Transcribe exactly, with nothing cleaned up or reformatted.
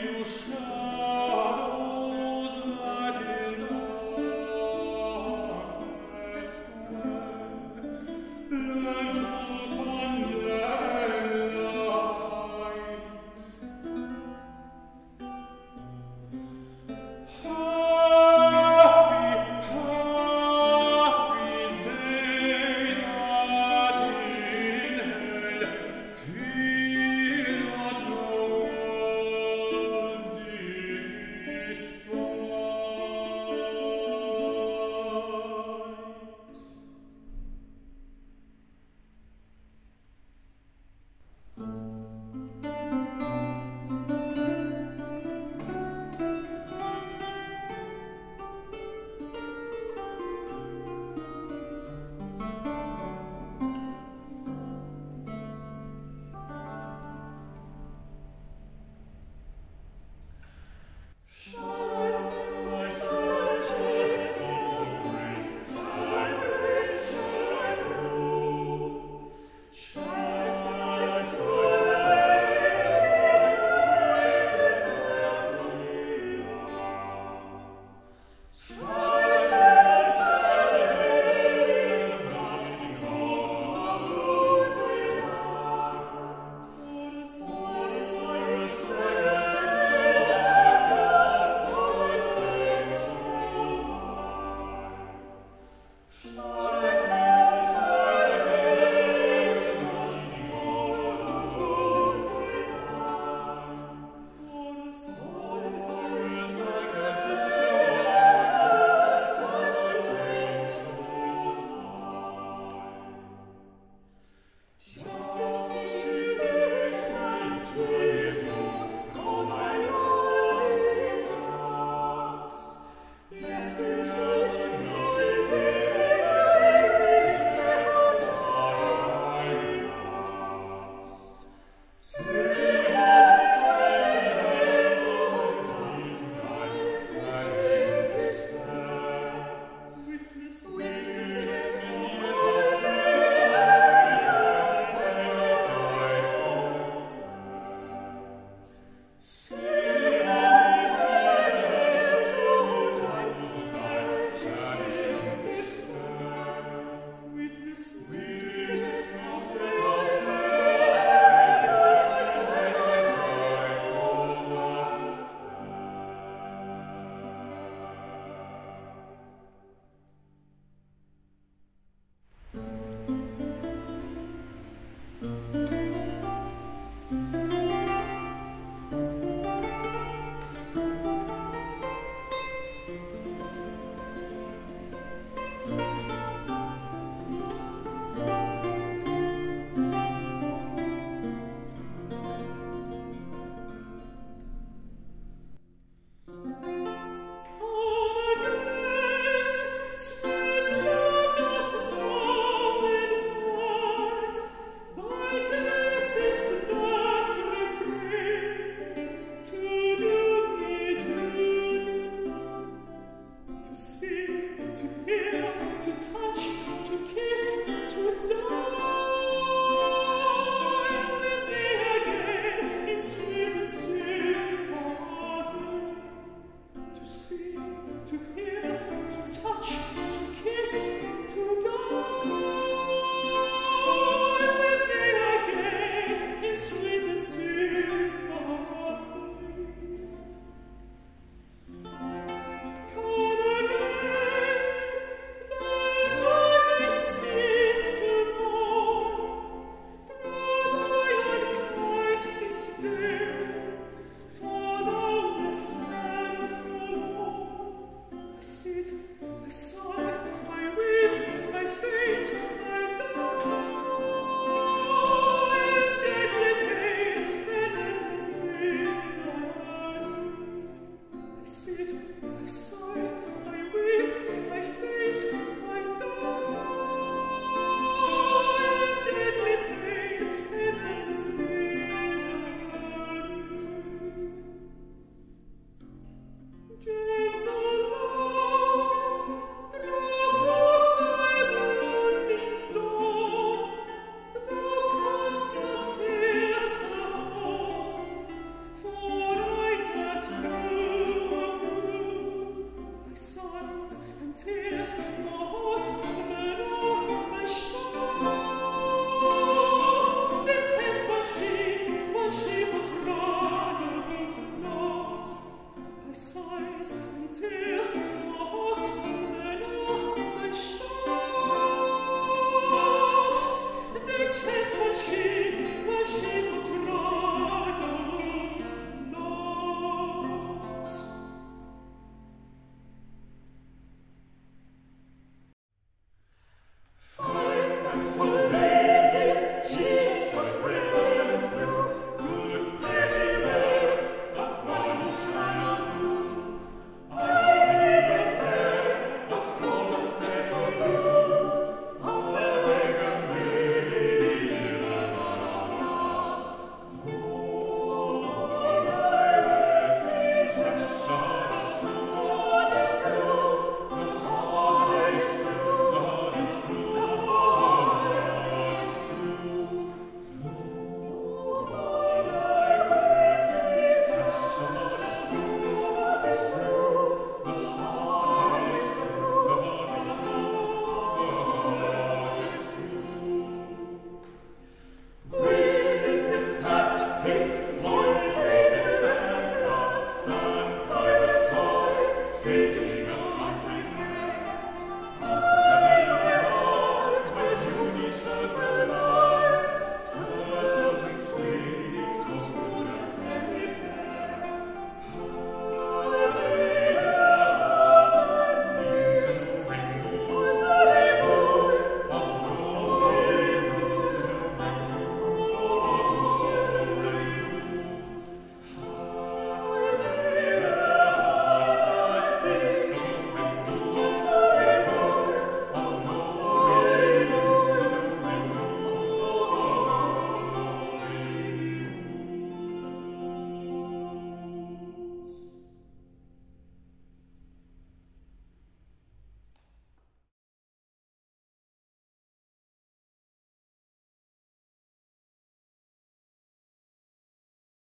You